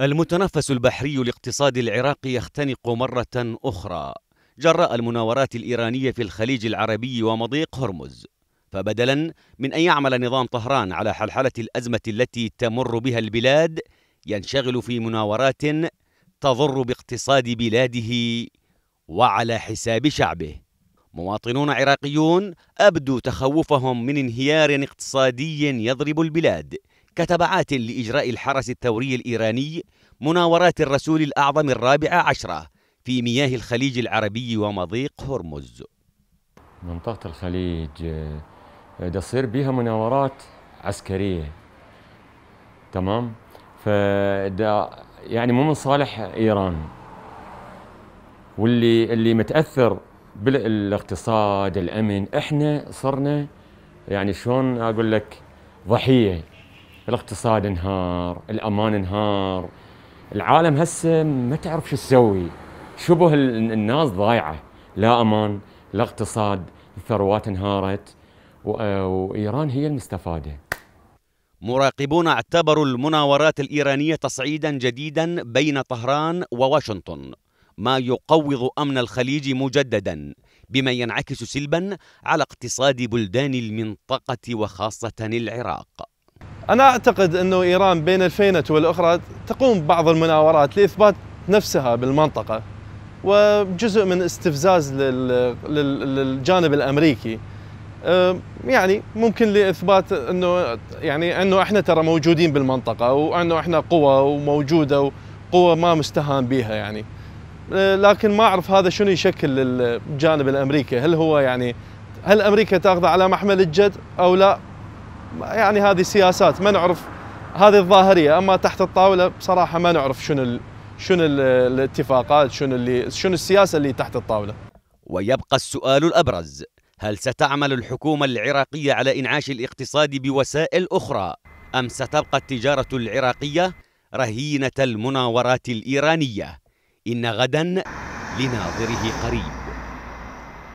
المتنفس البحري الاقتصادي العراقي يختنق مرة أخرى جراء المناورات الإيرانية في الخليج العربي ومضيق هرمز، فبدلا من أن يعمل نظام طهران على حلحلة الأزمة التي تمر بها البلاد، ينشغل في مناورات تضر باقتصاد بلاده وعلى حساب شعبه. مواطنون عراقيون أبدوا تخوفهم من انهيار اقتصادي يضرب البلاد كتبعات لإجراء الحرس الثوري الإيراني مناورات الرسول الأعظم 14 في مياه الخليج العربي ومضيق هرمز. منطقة الخليج تصير بها مناورات عسكرية، تمام؟ فده يعني مو من صالح إيران، واللي متأثر بالاقتصاد الأمن. إحنا صرنا يعني شلون أقول لك ضحية. الاقتصاد انهار، الأمان انهار، العالم هسه ما تعرف شو تسوي، شبه الناس ضايعة، لا أمان لا اقتصاد، الثروات انهارت وإيران هي المستفادة. مراقبون اعتبروا المناورات الإيرانية تصعيدا جديدا بين طهران وواشنطن، ما يقوض أمن الخليج مجددا، بما ينعكس سلبا على اقتصاد بلدان المنطقة وخاصة العراق. أنا أعتقد أنه إيران بين الفينة والأخرى تقوم ببعض المناورات لإثبات نفسها بالمنطقة، وجزء من استفزاز للجانب الأمريكي، يعني ممكن لإثبات أنه يعني أنه إحنا ترى موجودين بالمنطقة، وأنه إحنا قوة وموجودة وقوة ما مستهان بيها يعني. لكن ما أعرف هذا شنو يشكل الجانب الأمريكي، هل هو يعني هل أمريكا تأخذ على محمل الجد أو لا؟ يعني هذه سياسات ما نعرف، هذه الظاهرية، أما تحت الطاولة بصراحة ما نعرف شنو الاتفاقات، شنو السياسة اللي تحت الطاولة. ويبقى السؤال الأبرز، هل ستعمل الحكومة العراقية على إنعاش الاقتصاد بوسائل أخرى، أم ستبقى التجارة العراقية رهينة المناورات الإيرانية؟ إن غدا لناظره قريب.